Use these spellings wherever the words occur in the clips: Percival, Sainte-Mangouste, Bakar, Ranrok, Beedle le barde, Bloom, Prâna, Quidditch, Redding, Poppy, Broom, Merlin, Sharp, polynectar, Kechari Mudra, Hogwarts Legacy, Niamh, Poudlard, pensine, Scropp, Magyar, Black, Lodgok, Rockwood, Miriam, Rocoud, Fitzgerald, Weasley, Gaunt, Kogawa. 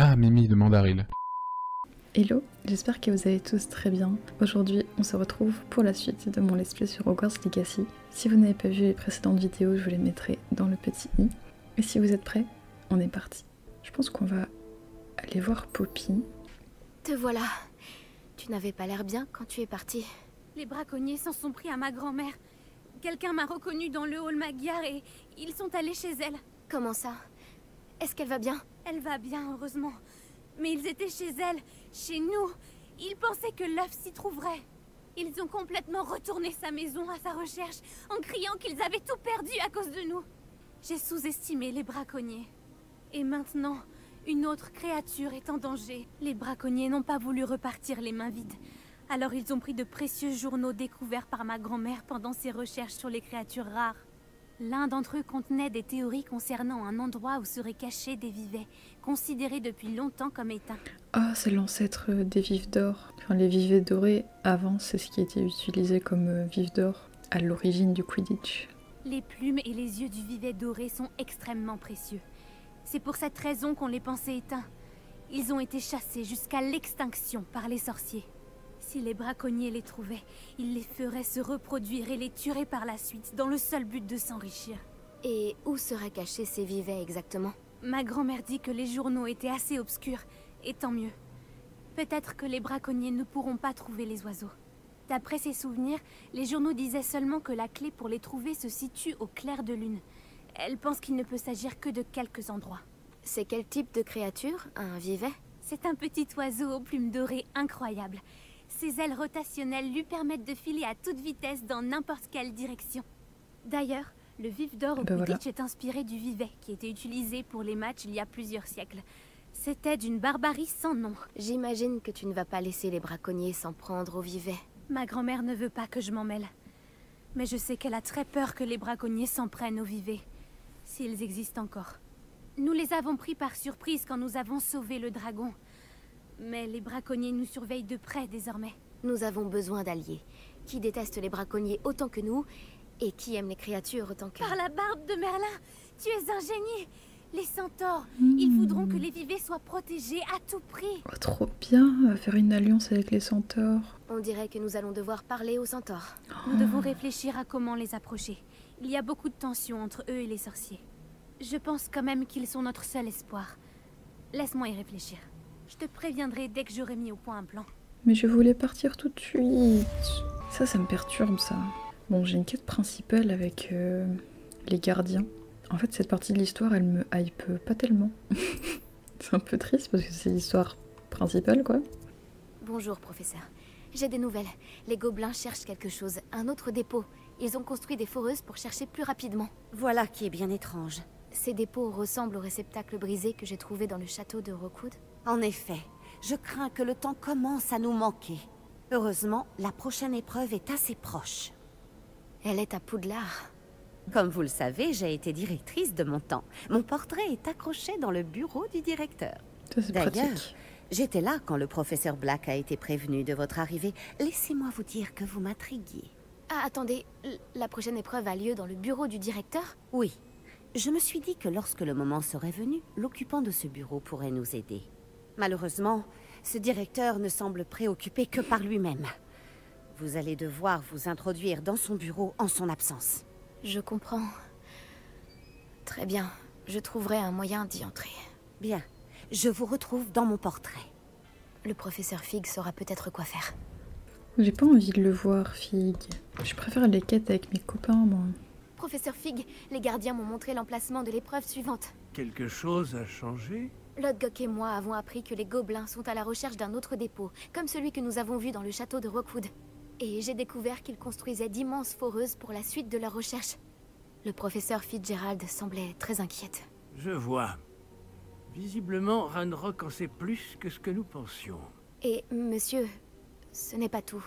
Ah, Mimi de Mandaril. Hello, j'espère que vous allez tous très bien. Aujourd'hui, on se retrouve pour la suite de mon let's play sur Hogwarts Legacy. Si vous n'avez pas vu les précédentes vidéos, je vous les mettrai dans le petit i. Et si vous êtes prêts, on est parti. Je pense qu'on va aller voir Poppy. Te voilà. Tu n'avais pas l'air bien quand tu es partie. Les braconniers s'en sont pris à ma grand-mère. Quelqu'un m'a reconnue dans le hall Magyar et ils sont allés chez elle. Comment ça? Est-ce qu'elle va bien? Elle va bien, heureusement. Mais ils étaient chez elle, chez nous. Ils pensaient que l'œuf s'y trouverait. Ils ont complètement retourné sa maison à sa recherche, en criant qu'ils avaient tout perdu à cause de nous. J'ai sous-estimé les braconniers. Et maintenant, une autre créature est en danger. Les braconniers n'ont pas voulu repartir les mains vides. Alors ils ont pris de précieux journaux découverts par ma grand-mère pendant ses recherches sur les créatures rares. L'un d'entre eux contenait des théories concernant un endroit où seraient cachés des vivets, considérés depuis longtemps comme éteints. Ah, c'est l'ancêtre des vives d'or. Enfin, les vivets dorés, avant, c'est ce qui était utilisé comme vives d'or, à l'origine du Quidditch. Les plumes et les yeux du vivet doré sont extrêmement précieux. C'est pour cette raison qu'on les pensait éteints. Ils ont été chassés jusqu'à l'extinction par les sorciers. Si les braconniers les trouvaient, ils les feraient se reproduire et les tueraient par la suite, dans le seul but de s'enrichir. Et où seraient cachés ces vivets exactement? Ma grand-mère dit que les journaux étaient assez obscurs, et tant mieux. Peut-être que les braconniers ne pourront pas trouver les oiseaux. D'après ses souvenirs, les journaux disaient seulement que la clé pour les trouver se situe au clair de lune. Elle pense qu'il ne peut s'agir que de quelques endroits. C'est quel type de créature, un vivet? C'est un petit oiseau aux plumes dorées incroyables. Ses ailes rotationnelles lui permettent de filer à toute vitesse dans n'importe quelle direction. D'ailleurs, le vif d'or au Quidditch est inspiré du vivet qui était utilisé pour les matchs il y a plusieurs siècles. C'était d'une barbarie sans nom. J'imagine que tu ne vas pas laisser les braconniers s'en prendre au vivet. Ma grand-mère ne veut pas que je m'en mêle. Mais je sais qu'elle a très peur que les braconniers s'en prennent au vivet, s'ils existent encore. Nous les avons pris par surprise quand nous avons sauvé le dragon. Mais les braconniers nous surveillent de près désormais. Nous avons besoin d'alliés, qui détestent les braconniers autant que nous, et qui aiment les créatures autant que... Par la barbe de Merlin, tu es un génie. Les centaures, ils voudront que les vivets soient protégés à tout prix. Oh, trop bien, faire une alliance avec les centaures. On dirait que nous allons devoir parler aux centaures. Oh. Nous devons réfléchir à comment les approcher. Il y a beaucoup de tensions entre eux et les sorciers. Je pense quand même qu'ils sont notre seul espoir. Laisse-moi y réfléchir. Je te préviendrai dès que j'aurai mis au point un plan. Mais je voulais partir tout de suite. Ça me perturbe, ça. Bon, j'ai une quête principale avec les gardiens. En fait, cette partie de l'histoire, elle me hype pas tellement. C'est un peu triste parce que c'est l'histoire principale, quoi. Bonjour, professeur. J'ai des nouvelles. Les gobelins cherchent quelque chose, un autre dépôt. Ils ont construit des foreuses pour chercher plus rapidement. Voilà qui est bien étrange. Ces dépôts ressemblent au réceptacle brisé que j'ai trouvé dans le château de Rocoud. En effet, je crains que le temps commence à nous manquer. Heureusement, la prochaine épreuve est assez proche. Elle est à Poudlard. Comme vous le savez, j'ai été directrice de mon temps. Mon portrait est accroché dans le bureau du directeur. D'ailleurs, j'étais là quand le professeur Black a été prévenu de votre arrivée. Laissez-moi vous dire que vous m'intriguiez. Ah, attendez, la prochaine épreuve a lieu dans le bureau du directeur? Oui. Je me suis dit que lorsque le moment serait venu, l'occupant de ce bureau pourrait nous aider. Malheureusement, ce directeur ne semble préoccupé que par lui-même. Vous allez devoir vous introduire dans son bureau en son absence. Je comprends. Très bien, je trouverai un moyen d'y entrer. Bien, je vous retrouve dans mon portrait. Le professeur Fig saura peut-être quoi faire. J'ai pas envie de le voir, Fig. Je préfère les quêtes avec mes copains, moi. Professeur Fig, les gardiens m'ont montré l'emplacement de l'épreuve suivante. Quelque chose a changé? Lodgok et moi avons appris que les gobelins sont à la recherche d'un autre dépôt, comme celui que nous avons vu dans le château de Rockwood. Et j'ai découvert qu'ils construisaient d'immenses foreuses pour la suite de leurs recherches. Le professeur Fitzgerald semblait très inquiète. Je vois. Visiblement, Ranrok en sait plus que ce que nous pensions. Et, monsieur, ce n'est pas tout.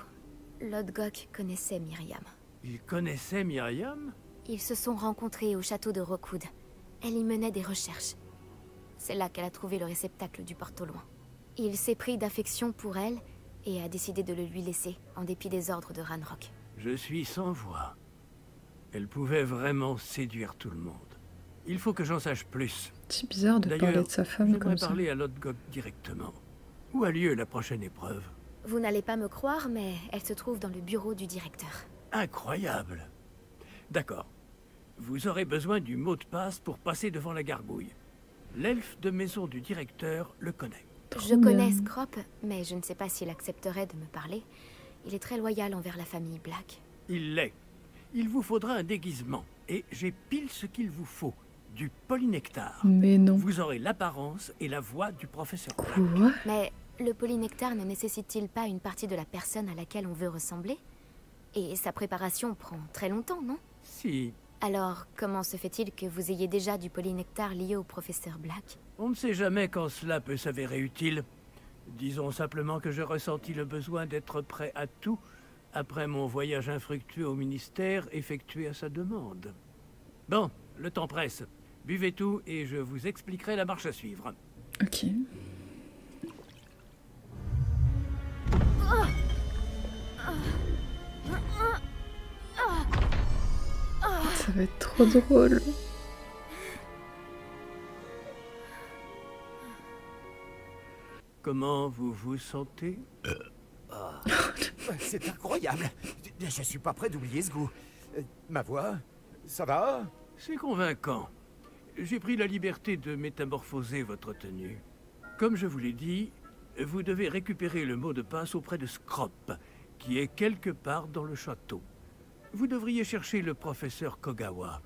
Lodgok connaissait Miriam. Il connaissait Miriam? Ils se sont rencontrés au château de Rockwood. Elle y menait des recherches. C'est là qu'elle a trouvé le réceptacle du porte au loin. Il s'est pris d'affection pour elle et a décidé de le lui laisser, en dépit des ordres de Ranrok. Je suis sans voix. Elle pouvait vraiment séduire tout le monde. Il faut que j'en sache plus. C'est bizarre de parler de sa femme comme ça. Parler à Lodgok directement. Où a lieu la prochaine épreuve? Vous n'allez pas me croire, mais elle se trouve dans le bureau du directeur. Incroyable. D'accord. Vous aurez besoin du mot de passe pour passer devant la gargouille. L'elfe de maison du directeur le connaît. Je connais Scropp, mais je ne sais pas s'il accepterait de me parler. Il est très loyal envers la famille Black. Il l'est. Il vous faudra un déguisement. Et j'ai pile ce qu'il vous faut. Du polynectar. Mais non. Vous aurez l'apparence et la voix du professeur Black. Mais le polynectar ne nécessite-t-il pas une partie de la personne à laquelle on veut ressembler? Et sa préparation prend très longtemps, non? Si. Alors, comment se fait-il que vous ayez déjà du polynectar lié au professeur Black? On ne sait jamais quand cela peut s'avérer utile. Disons simplement que j'ai ressenti le besoin d'être prêt à tout après mon voyage infructueux au ministère effectué à sa demande. Bon, le temps presse. Buvez tout et je vous expliquerai la marche à suivre. Ok. Ça va être trop drôle. Comment vous vous sentez? C'est incroyable. Je suis pas prêt d'oublier ce goût. Ma voix, ça va? C'est convaincant. J'ai pris la liberté de métamorphoser votre tenue. Comme je vous l'ai dit, vous devez récupérer le mot de passe auprès de Scropp, qui est quelque part dans le château. Vous devriez chercher le professeur Kogawa.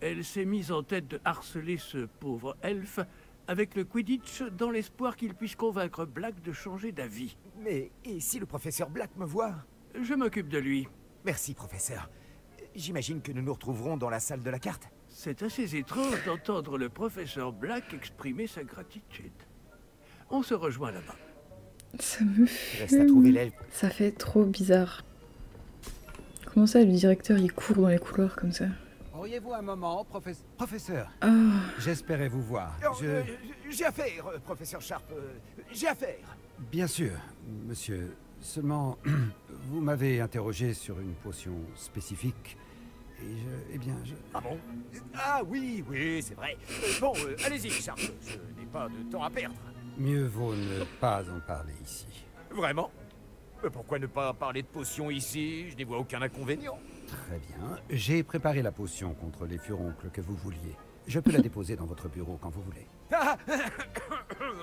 Elle s'est mise en tête de harceler ce pauvre elfe avec le Quidditch dans l'espoir qu'il puisse convaincre Black de changer d'avis. Mais et si le professeur Black me voit? Je m'occupe de lui. Merci, professeur. J'imagine que nous nous retrouverons dans la salle de la carte. C'est assez étrange d'entendre le professeur Black exprimer sa gratitude. On se rejoint là-bas. Ça me fait... Ça fait trop bizarre. Comment ça, le directeur, il court dans les couloirs comme ça? Auriez-vous un moment, professeur? J'espérais vous voir. J'ai affaire, professeur Sharp. J'ai affaire. Bien sûr, monsieur. Seulement, vous m'avez interrogé sur une potion spécifique. Et Ah bon? Ah oui, oui, c'est vrai. Bon, allez-y, Sharp. Je n'ai pas de temps à perdre. Mieux vaut ne pas en parler ici. Vraiment? Mais pourquoi ne pas parler de potions ici? Je n'y vois aucun inconvénient. Très bien. J'ai préparé la potion contre les furoncles que vous vouliez. Je peux la déposer dans votre bureau quand vous voulez.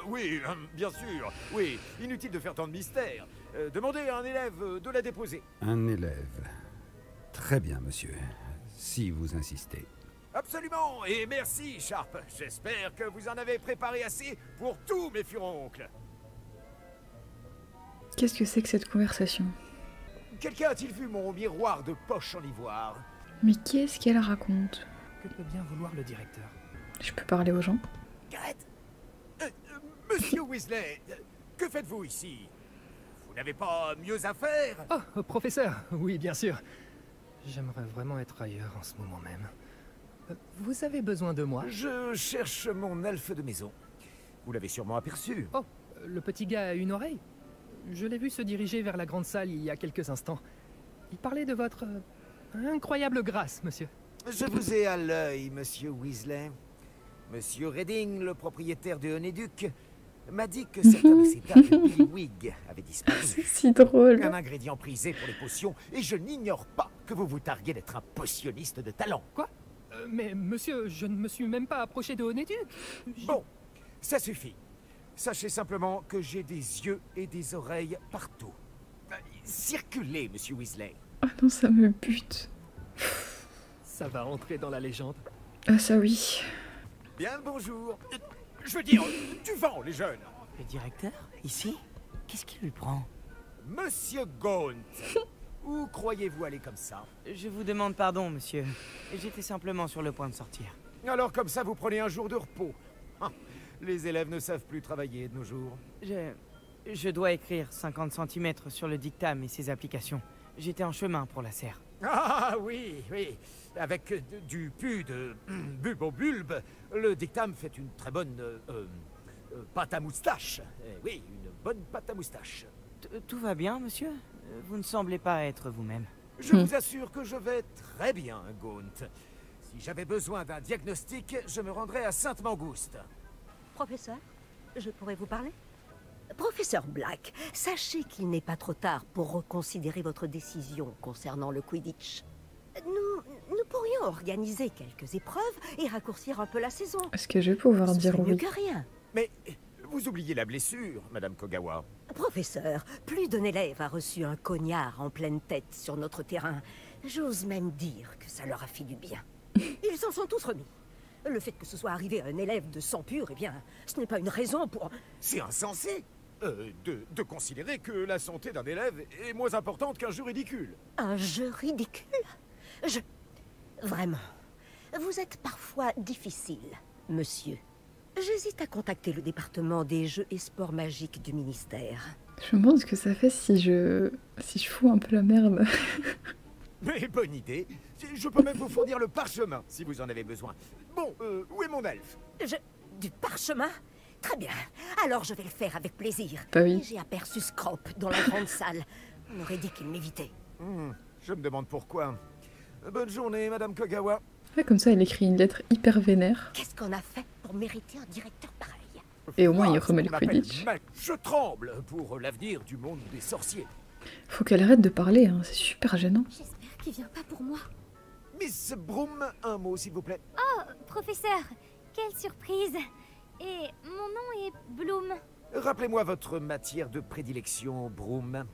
Oui, bien sûr. Oui, inutile de faire tant de mystère. Demandez à un élève de la déposer. Un élève. Très bien, monsieur. Si vous insistez. Absolument. Et merci, Sharp. J'espère que vous en avez préparé assez pour tous mes furoncles. Qu'est-ce que c'est que cette conversation? Quelqu'un a-t-il vu mon miroir de poche en ivoire? Mais qu'est-ce qu'elle raconte? Que peut bien vouloir le directeur? Je peux parler aux gens? Gareth, monsieur Weasley, que faites-vous ici? Vous n'avez pas mieux à faire? Oh, professeur, oui, bien sûr. J'aimerais vraiment être ailleurs en ce moment même. Vous avez besoin de moi? Je cherche mon elfe de maison. Vous l'avez sûrement aperçu. Oh, le petit gars a une oreille? Je l'ai vu se diriger vers la grande salle il y a quelques instants. Il parlait de votre incroyable grâce, monsieur. Je vous ai à l'œil, monsieur Weasley. Monsieur Redding, le propriétaire de Honeydukes, m'a dit que certains de ses tables de Wig avaient disparu. C'est si drôle. Un ingrédient prisé pour les potions, et je n'ignore pas que vous vous targuez d'être un potionniste de talent. Quoi? Mais monsieur, je ne me suis même pas approché de Honeydukes. Bon, ça suffit. Sachez simplement que j'ai des yeux et des oreilles partout. Circulez, monsieur Weasley. Ah non, ça me bute. Ça va entrer dans la légende. Ah ça oui. Bien le bonjour. Je veux dire, du vent, les jeunes. Le directeur, ici? Qu'est-ce qui lui prend? Monsieur Gaunt. Où croyez-vous aller comme ça? Je vous demande pardon, monsieur. J'étais simplement sur le point de sortir. Alors comme ça, vous prenez un jour de repos. Les élèves ne savent plus travailler de nos jours. Je dois écrire 50 cm sur le dictame et ses applications. J'étais en chemin pour la serre. Ah oui, oui. Avec du pu de bulbe au bulbe, le dictame fait une très bonne pâte à moustache. Eh oui, une bonne pâte à moustache. Tout va bien, monsieur? Vous ne semblez pas être vous-même. Je vous assure que je vais très bien, Gaunt. Si j'avais besoin d'un diagnostic, je me rendrais à Sainte-Mangouste. Professeur, je pourrais vous parler? Professeur Black, sachez qu'il n'est pas trop tard pour reconsidérer votre décision concernant le Quidditch. Nous pourrions organiser quelques épreuves et raccourcir un peu la saison. Est-ce que je vais pouvoir dire oui? Que rien. Mais vous oubliez la blessure, Madame Kogawa. Professeur, plus d'un élève a reçu un cognard en pleine tête sur notre terrain. J'ose même dire que ça leur a fait du bien. Ils s'en sont tous remis. Le fait que ce soit arrivé à un élève de sang pur, eh bien, ce n'est pas une raison pour... C'est insensé de considérer que la santé d'un élève est moins importante qu'un jeu ridicule. Un jeu ridicule? Vraiment, vous êtes parfois difficile, monsieur. J'hésite à contacter le département des jeux et sports magiques du ministère. Je me demande ce que ça fait si je fous un peu la merde. Mais bonne idée. Je peux même vous fournir le parchemin, si vous en avez besoin. Bon, où est mon elfe? Du parchemin? Très bien. Alors je vais le faire avec plaisir. Bah oui. J'ai aperçu Scropp dans la grande salle. On aurait dit qu'il m'évitait. Je me demande pourquoi. Bonne journée, Madame Kogawa. Ouais, comme ça, elle écrit une lettre hyper vénère. Qu'est-ce qu'on a fait pour mériter un directeur pareil? Et au moins, il remet le Quidditch. Je tremble pour l'avenir du monde des sorciers. Faut qu'elle arrête de parler, hein. C'est super gênant. J'espère qu'il vient pas pour moi. Miss Broom, un mot, s'il vous plaît. Oh, professeur, quelle surprise. Et mon nom est Bloom. Rappelez-moi votre matière de prédilection, Broom.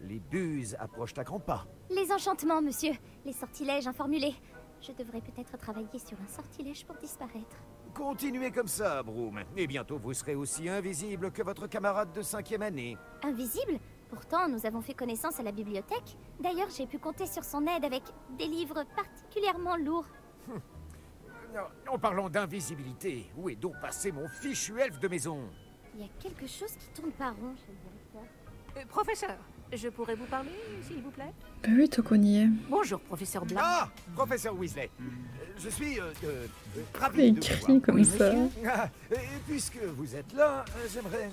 Les buses approchent à grands pas. Les enchantements, monsieur. Les sortilèges informulés. Je devrais peut-être travailler sur un sortilège pour disparaître. Continuez comme ça, Broom. Et bientôt, vous serez aussi invisible que votre camarade de 5e année. Invisible? Pourtant, nous avons fait connaissance à la bibliothèque. D'ailleurs, j'ai pu compter sur son aide avec des livres particulièrement lourds. En parlant d'invisibilité, où est donc passé mon fichu elfe de maison? Il y a quelque chose qui tourne pas rond, je dirais ça. Professeur, je pourrais vous parler, s'il vous plaît? Bah oui, tant qu'on y est. Bonjour, professeur Black. Ah, professeur Weasley. Je suis ravi de vous voir. Comme oui, ça. Et puisque vous êtes là, j'aimerais...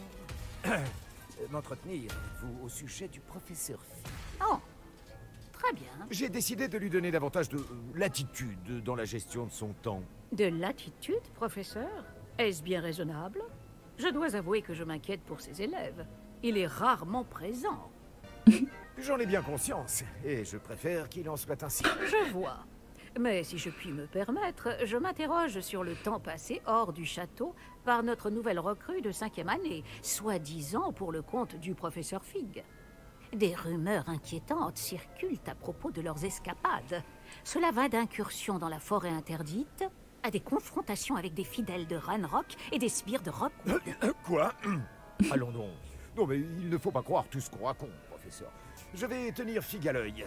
m'entretenir, vous, au sujet du professeur. Oh, très bien. J'ai décidé de lui donner davantage de latitude dans la gestion de son temps. De latitude, professeur? Est-ce bien raisonnable? Je dois avouer que je m'inquiète pour ses élèves. Il est rarement présent. J'en ai bien conscience, et je préfère qu'il en soit ainsi. Je vois. Mais si je puis me permettre, je m'interroge sur le temps passé hors du château par notre nouvelle recrue de 5e année, soi-disant pour le compte du professeur Fig. Des rumeurs inquiétantes circulent à propos de leurs escapades. Cela va d'incursions dans la forêt interdite à des confrontations avec des fidèles de Ranrok et des sbires de Rockwood. Quoi? Allons donc. Non mais il ne faut pas croire tout ce qu'on raconte, professeur. Je vais tenir Fig à l'œil.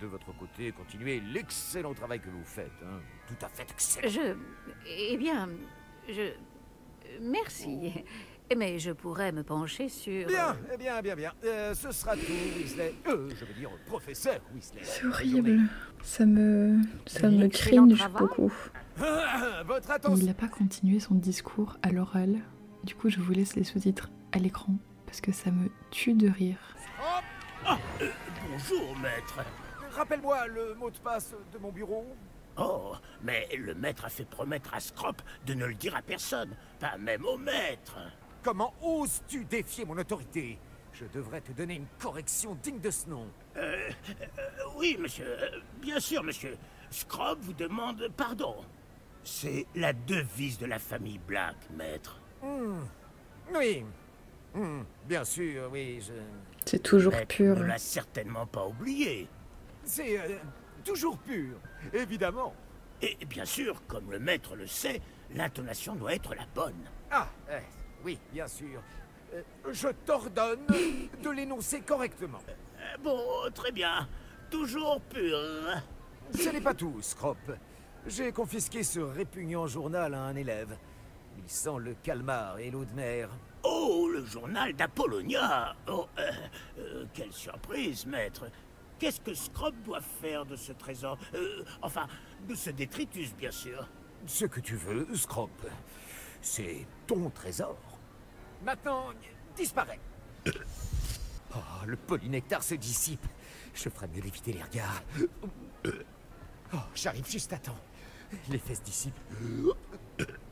De votre côté, continuez l'excellent travail que vous faites. Hein. Tout à fait excellent. Eh bien, Merci. Mais je pourrais me pencher sur... Bien. Ce sera tout, Weasley. Je veux dire, professeur Weasley. C'est horrible. Ça me cringe beaucoup. Votre attention. Il n'a pas continué son discours à l'oral. Du coup, je vous laisse les sous-titres à l'écran, parce que ça me tue de rire. Hop. Bonjour, maître. Rappelle-moi le mot de passe de mon bureau. Oh, mais le maître a fait promettre à Scropp de ne le dire à personne, pas même au maître. Comment oses-tu défier mon autorité? Je devrais te donner une correction digne de ce nom. Oui, monsieur. Bien sûr, monsieur. Scropp vous demande pardon. C'est la devise de la famille Black, maître. Oui. Bien sûr, oui, je... C'est toujours pur. On l'a certainement pas oublié. C'est toujours pur, évidemment. Et bien sûr, comme le maître le sait, l'intonation doit être la bonne. Ah, oui, bien sûr. Je t'ordonne de l'énoncer correctement. Bon, très bien. Toujours pur. Ce n'est pas tout, Scropp. J'ai confisqué ce répugnant journal à un élève. Il sent le calmar et l'eau de mer. Oh, le journal d'Apollonia. Oh, quelle surprise, maître. Qu'est-ce que Scropp doit faire de ce trésor? Enfin, de ce détritus, bien sûr. Ce que tu veux, Scropp. C'est ton trésor. Maintenant, disparais. Oh, le polynectar se dissipe. Je ferais mieux d'éviter les regards. Oh, j'arrive juste à temps. Les fesses d'ici.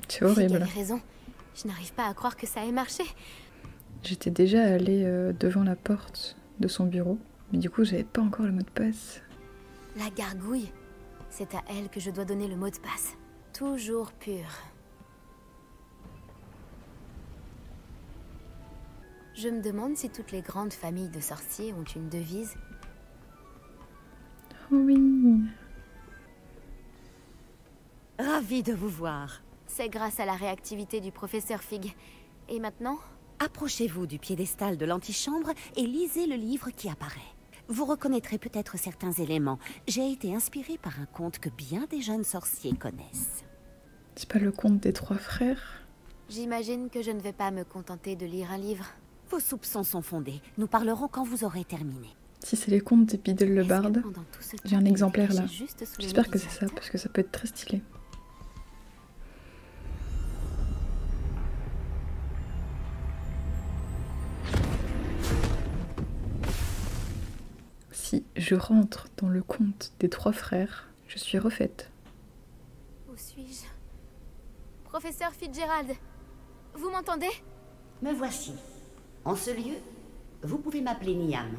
C'est horrible. Vous avez raison. Je n'arrive pas à croire que ça ait marché. J'étais déjà allée devant la porte de son bureau, mais du coup j'avais pas encore le mot de passe. La gargouille, c'est à elle que je dois donner le mot de passe. Toujours pur. Je me demande si toutes les grandes familles de sorciers ont une devise. Oui. Ravi de vous voir. C'est grâce à la réactivité du professeur Fig. Et maintenant ? Approchez-vous du piédestal de l'antichambre et lisez le livre qui apparaît. Vous reconnaîtrez peut-être certains éléments. J'ai été inspirée par un conte que bien des jeunes sorciers connaissent. C'est pas le conte des trois frères ? J'imagine que je ne vais pas me contenter de lire un livre. Vos soupçons sont fondés. Nous parlerons quand vous aurez terminé. Si c'est les contes de Beedle le barde, j'ai un exemplaire là. J'espère que c'est ça, parce que ça peut être très stylé. Si je rentre dans le conte des trois frères, je suis refaite. Où suis-je? Professeur Fitzgerald, vous m'entendez? Me voici. En ce lieu, vous pouvez m'appeler Niamh.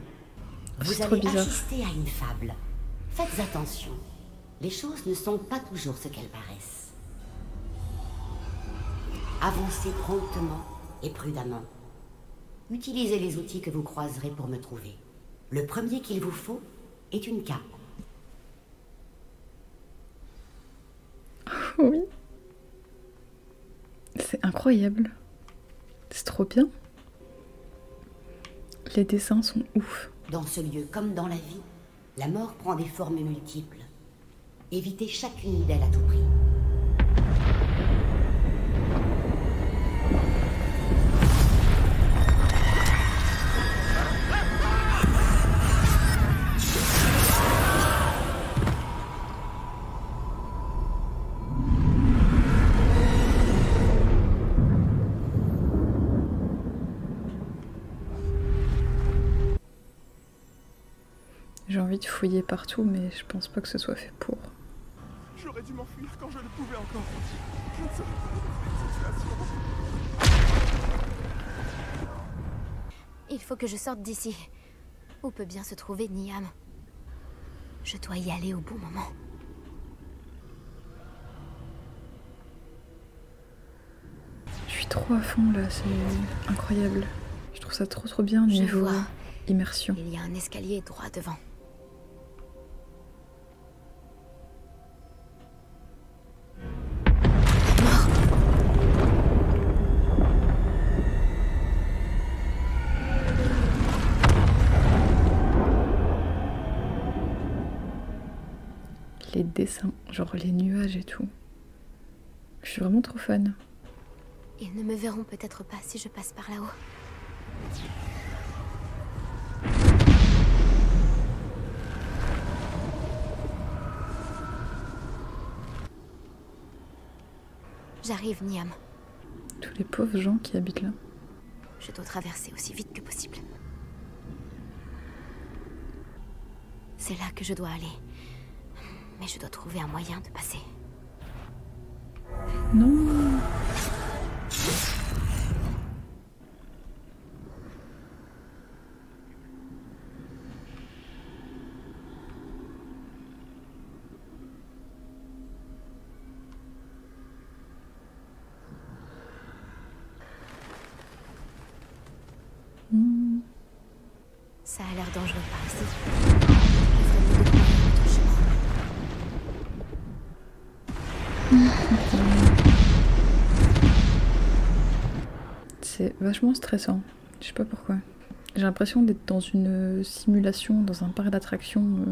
Vous allez assister à une fable. Faites attention. Les choses ne sont pas toujours ce qu'elles paraissent. Avancez promptement et prudemment. Utilisez les outils que vous croiserez pour me trouver. Le premier qu'il vous faut est une cape. Oui. C'est incroyable. C'est trop bien. Les dessins sont ouf. Dans ce lieu, comme dans la vie, la mort prend des formes multiples. Évitez chacune d'elles à tout prix. De fouiller partout, mais je pense pas que ce soit fait pour. J'aurais dû m'enfuir quand je le pouvais encore. Je ne savais pas de... Il faut que je sorte d'ici. Où peut bien se trouver Niamh? Je dois y aller au bon moment. Je suis trop à fond là, c'est incroyable. Je trouve ça trop bien niveau immersion. Il y a un escalier droit devant. Les dessins, genre les nuages et tout. Je suis vraiment trop fan. Ils ne me verront peut-être pas si je passe par là-haut. J'arrive, Niamh. Tous les pauvres gens qui habitent là. Je dois traverser aussi vite que possible. C'est là que je dois aller. Mais je dois trouver un moyen de passer. Non. Ça a l'air dangereux par ici. C'est vachement stressant, je sais pas pourquoi. J'ai l'impression d'être dans une simulation, dans un parc d'attractions.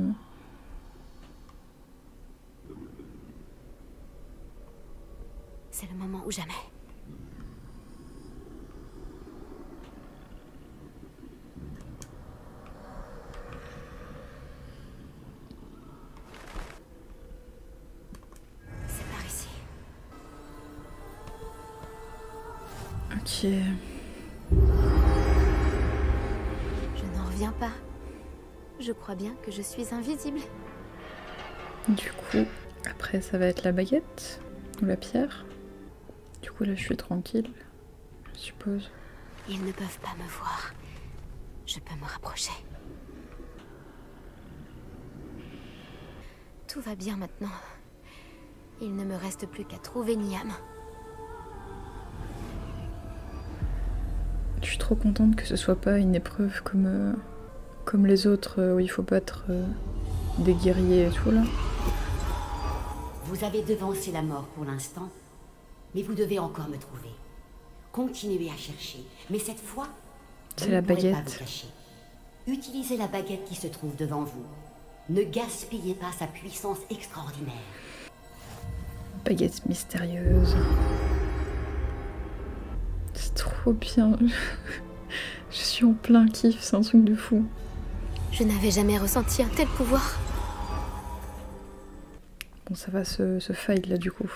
C'est le moment ou jamais. Je n'en reviens pas. Je crois bien que je suis invisible. Du coup, Après ça va être la baguette ou la pierre. Du coup là je suis tranquille, je suppose. Ils ne peuvent pas me voir. Je peux me rapprocher. Tout va bien maintenant. Il ne me reste plus qu'à trouver Niamh. Je suis trop contente que ce soit pas une épreuve comme, comme les autres où il faut battre des guerriers et tout là. Vous avez devancé la mort pour l'instant, mais vous devez encore me trouver. Continuez à chercher, mais cette fois, c'est la baguette. Pas vous cacher. Utilisez la baguette qui se trouve devant vous. Ne gaspillez pas sa puissance extraordinaire. Baguette mystérieuse. C'est trop bien. Je suis en plein kiff, c'est un truc de fou. Je n'avais jamais ressenti un tel pouvoir. Bon, ça va ce fight là du coup.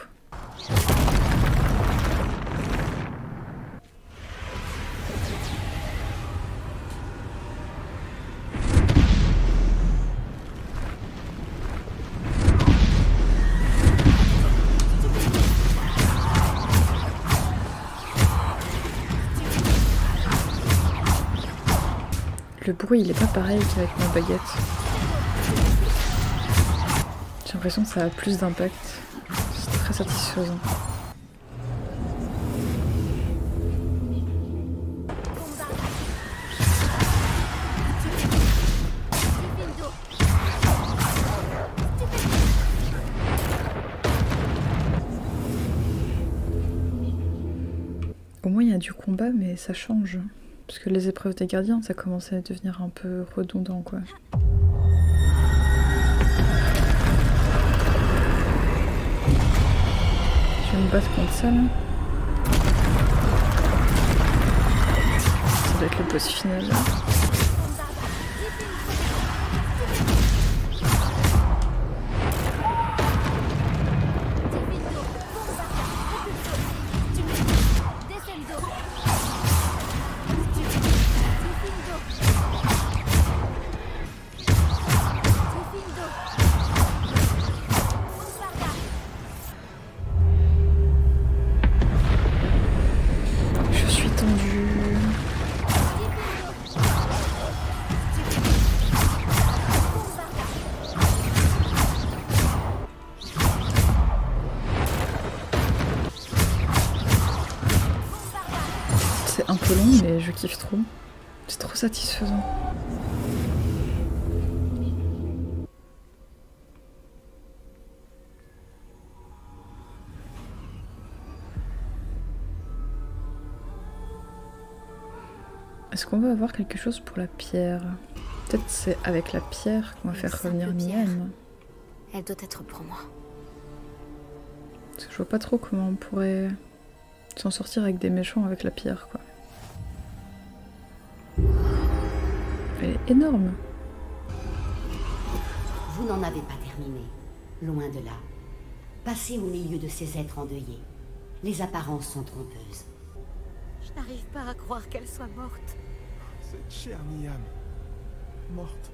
Le bruit il est pas pareil qu'avec ma baguette. J'ai l'impression que ça a plus d'impact. C'est très satisfaisant. Au moins il y a du combat mais ça change. Parce que les épreuves des gardiens, ça commençait à devenir un peu redondant, quoi. Je vais me battre contre ça, là. Ça doit être le boss final, là. Je kiffe trop, c'est trop satisfaisant. Est-ce qu'on va avoir quelque chose pour la pierre? Peut-être c'est avec la pierre qu'on va faire revenir Niamh. Elle doit être pour moi. Parce que je vois pas trop comment on pourrait s'en sortir avec des méchants avec la pierre quoi. Elle est énorme. Vous n'en avez pas terminé, loin de là. Passez au milieu de ces êtres endeuillés. Les apparences sont trompeuses. Je n'arrive pas à croire qu'elle soit morte. Cette chère Niamh, morte.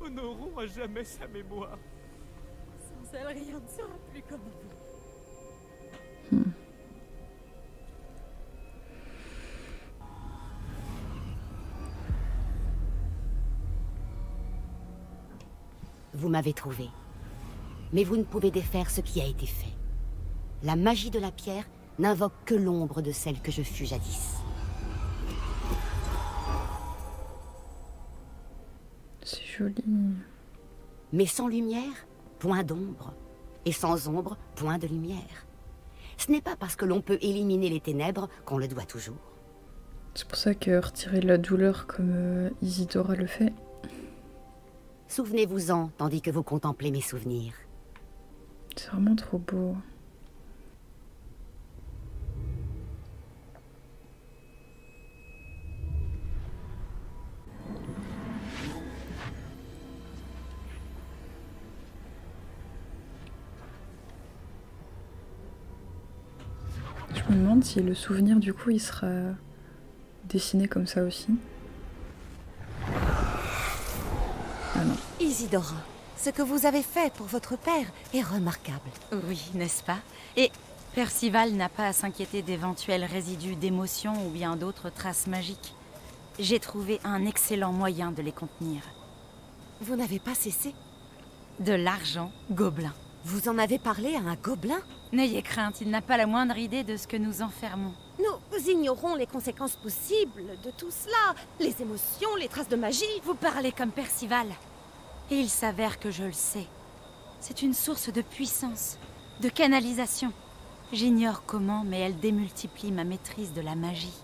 Honorons à jamais sa mémoire. Sans elle, rien ne sera plus comme vous. Vous m'avez trouvé, mais vous ne pouvez défaire ce qui a été fait. La magie de la pierre n'invoque que l'ombre de celle que je fus jadis. C'est joli. Mais sans lumière, point d'ombre. Et sans ombre, point de lumière. Ce n'est pas parce que l'on peut éliminer les ténèbres qu'on le doit toujours. C'est pour ça que retirer la douleur comme Isidora le fait... Souvenez-vous-en, tandis que vous contemplez mes souvenirs. C'est vraiment trop beau. Je me demande si le souvenir, du coup, il sera dessiné comme ça aussi. Isidora, Ce que vous avez fait pour votre père est remarquable. Oui, n'est-ce pas? Et Percival n'a pas à s'inquiéter d'éventuels résidus d'émotions ou bien d'autres traces magiques. J'ai trouvé un excellent moyen de les contenir. Vous n'avez pas cessé? De l'argent gobelin. Vous en avez parlé à un gobelin? N'ayez crainte, il n'a pas la moindre idée de ce que nous enfermons. Nous ignorons les conséquences possibles de tout cela. Les émotions, les traces de magie. Vous parlez comme Percival. Et il s'avère que je le sais. C'est une source de puissance, de canalisation. J'ignore comment, mais elle démultiplie ma maîtrise de la magie.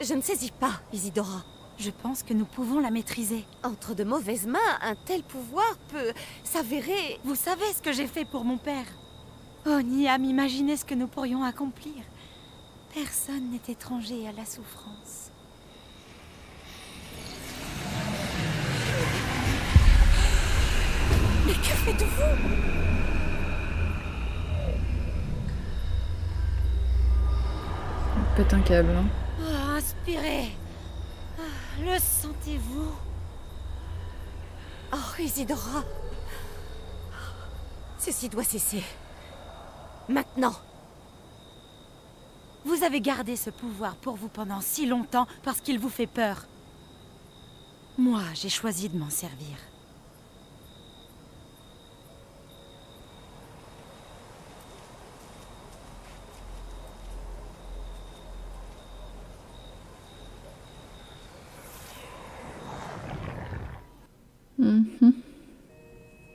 Je ne saisis pas, Isidora. Je pense que nous pouvons la maîtriser. Entre de mauvaises mains, un tel pouvoir peut s'avérer... Vous savez ce que j'ai fait pour mon père. Oh, Niamh, imaginez ce que nous pourrions accomplir. Personne n'est étranger à la souffrance. Mais que faites-vous ? Pète un câble. Hein. Oh, inspirez. Le sentez-vous? Oh, Isidora. Ceci doit cesser. Maintenant. Vous avez gardé ce pouvoir pour vous pendant si longtemps parce qu'il vous fait peur. Moi, j'ai choisi de m'en servir.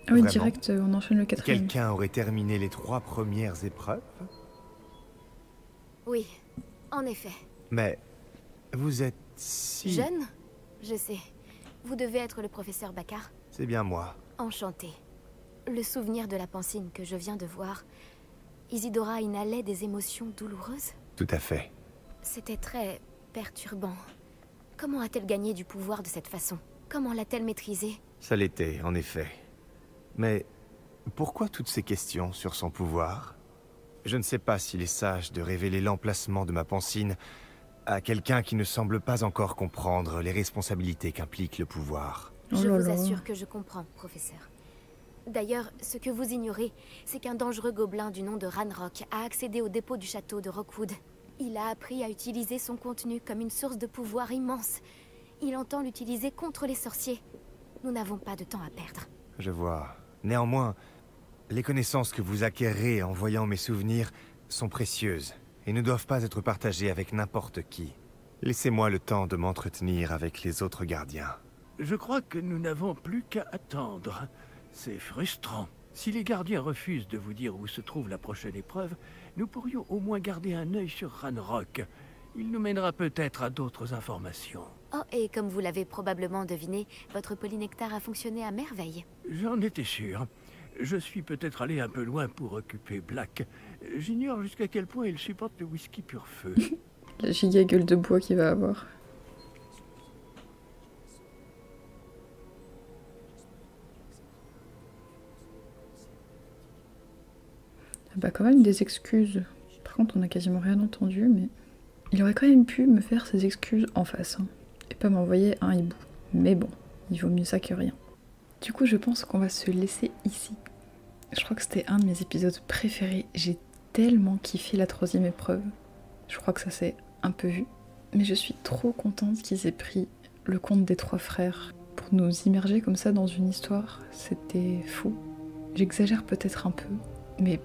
Oui, vraiment? Direct, on enchaîne le quatrième. Quelqu'un aurait terminé les 3 premières épreuves? Oui, en effet. Mais vous êtes si... jeune? Je sais. Vous devez être le professeur Bakar. C'est bien moi. Enchanté. Le souvenir de la pensine que je viens de voir, Isidora inhalait des émotions douloureuses? Tout à fait. C'était très perturbant. Comment a-t-elle gagné du pouvoir de cette façon? Comment l'a-t-elle maîtrisé? Ça l'était, en effet. Mais pourquoi toutes ces questions sur son pouvoir? Je ne sais pas s'il est sage de révéler l'emplacement de ma pensine à quelqu'un qui ne semble pas encore comprendre les responsabilités qu'implique le pouvoir. Je vous assure que je comprends, professeur. D'ailleurs, ce que vous ignorez, c'est qu'un dangereux gobelin du nom de Ranrok a accédé au dépôt du château de Rockwood. Il a appris à utiliser son contenu comme une source de pouvoir immense. Il entend l'utiliser contre les sorciers. Nous n'avons pas de temps à perdre. Je vois. Néanmoins, les connaissances que vous acquérez en voyant mes souvenirs sont précieuses et ne doivent pas être partagées avec n'importe qui. Laissez-moi le temps de m'entretenir avec les autres gardiens. Je crois que nous n'avons plus qu'à attendre. C'est frustrant. Si les gardiens refusent de vous dire où se trouve la prochaine épreuve, nous pourrions au moins garder un œil sur Ranrok. Il nous mènera peut-être à d'autres informations. Oh, et comme vous l'avez probablement deviné, votre polynectar a fonctionné à merveille. J'en étais sûr. Je suis peut-être allé un peu loin pour occuper Black. J'ignore jusqu'à quel point il supporte le whisky pur feu. La giga gueule de bois qu'il va avoir. Ah bah quand même des excuses. Par contre, on n'a quasiment rien entendu, mais... il aurait quand même pu me faire ses excuses en face, hein. Et pas m'envoyer un hibou. Mais bon, il vaut mieux ça que rien. Du coup, je pense qu'on va se laisser ici. Je crois que c'était un de mes épisodes préférés. J'ai tellement kiffé la 3e épreuve. Je crois que ça s'est un peu vu. Mais je suis trop contente qu'ils aient pris le conte des 3 frères pour nous immerger comme ça dans une histoire. C'était fou. J'exagère peut-être un peu, mais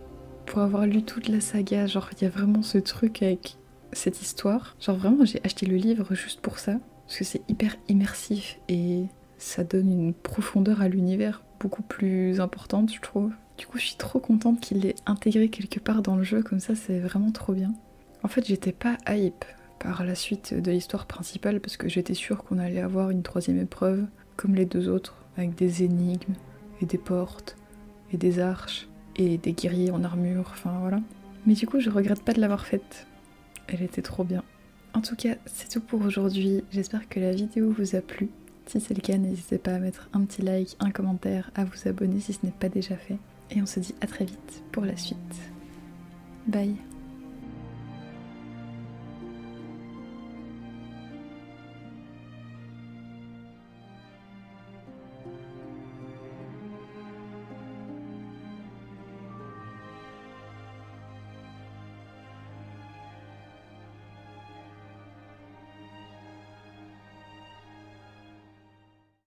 pour avoir lu toute la saga, genre, il y a vraiment ce truc avec... cette histoire, genre vraiment j'ai acheté le livre juste pour ça, parce que c'est hyper immersif et ça donne une profondeur à l'univers beaucoup plus importante je trouve. Du coup je suis trop contente qu'il l'ait intégré quelque part dans le jeu, comme ça c'est vraiment trop bien. En fait j'étais pas hype par la suite de l'histoire principale parce que j'étais sûre qu'on allait avoir une 3e épreuve comme les 2 autres, avec des énigmes et des portes et des arches et des guerriers en armure, enfin voilà. Mais du coup je regrette pas de l'avoir faite. Elle était trop bien. En tout cas, c'est tout pour aujourd'hui. J'espère que la vidéo vous a plu. Si c'est le cas, n'hésitez pas à mettre un petit like, un commentaire, à vous abonner si ce n'est pas déjà fait. Et on se dit à très vite pour la suite. Bye.